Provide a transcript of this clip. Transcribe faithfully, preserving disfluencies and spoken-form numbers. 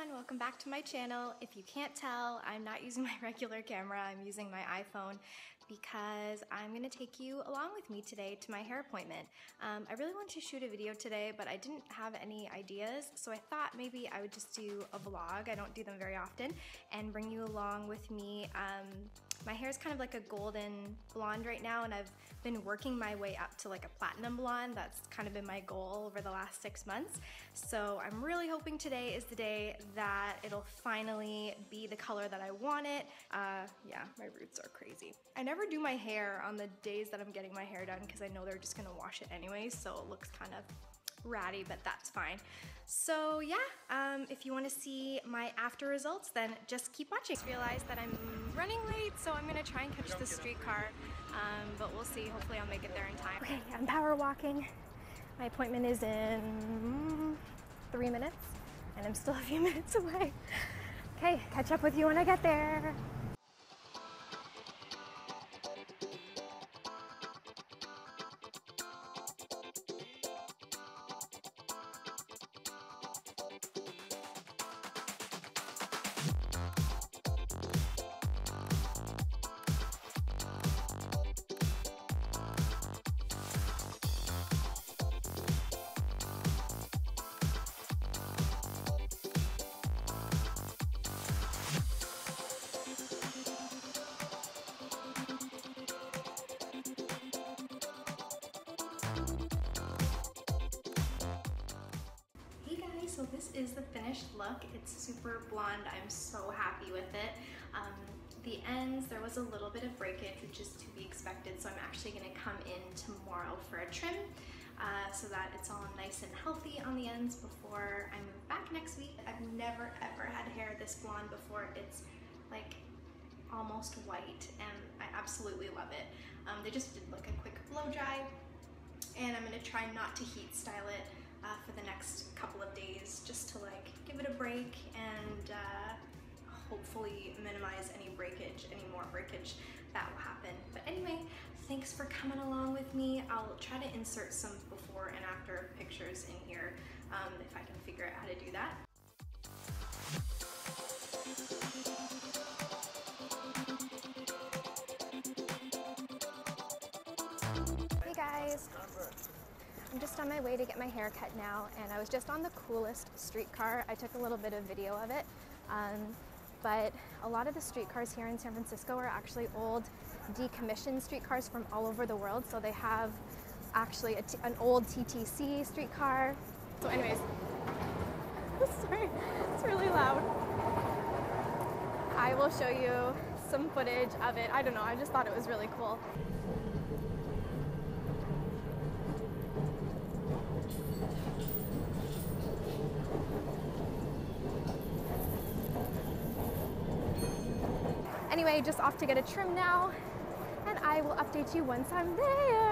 everyone, welcome back to my channel. If you can't tell, I'm not using my regular camera, I'm using my iPhone because I'm gonna take you along with me today to my hair appointment. Um, I really wanted to shoot a video today, but I didn't have any ideas, so I thought maybe I would just do a vlog. I don't do them very often, and bring you along with me. Um, my hair is kind of like a golden blonde right now, and I've been working my way up to like a platinum blonde. That's kind of been my goal over the last six months. So I'm really hoping today is the day that it'll finally be the color that I want it. Uh, yeah, my roots are crazy. I never do my hair on the days that I'm getting my hair done because I know they're just gonna wash it anyway, so it looks kind of ratty, but that's fine. So yeah, um, if you want to see my after results, then just keep watching. I realized that I'm running late, so I'm gonna try and catch the streetcar, um, but we'll see. Hopefully I'll make it there in time. Okay, I'm power walking. My appointment is in three minutes, and I'm still a few minutes away. Okay, catch up with you when I get there. So this is the finished look. It's super blonde. I'm so happy with it. Um, the ends, there was a little bit of breakage, which is to be expected, so I'm actually gonna come in tomorrow for a trim uh, so that it's all nice and healthy on the ends before I move back next week. I've never ever had hair this blonde before. It's like almost white, and I absolutely love it. Um, they just did like a quick blow dry, and I'm gonna try not to heat style it Uh, for the next couple of days, just to like give it a break and uh, hopefully minimize any breakage, any more breakage that will happen. But anyway, thanks for coming along with me. I'll try to insert some before and after pictures in here um, if I can figure out how to do that. Hey guys! I'm just on my way to get my hair cut now, and I was just on the coolest streetcar. I took a little bit of video of it, um, but a lot of the streetcars here in San Francisco are actually old decommissioned streetcars from all over the world, so they have actually a t an old T T C streetcar. So anyways, sorry, it's really loud. I will show you some footage of it. I don't know, I just thought it was really cool. Anyway, just off to get a trim now, and I will update you once I'm there.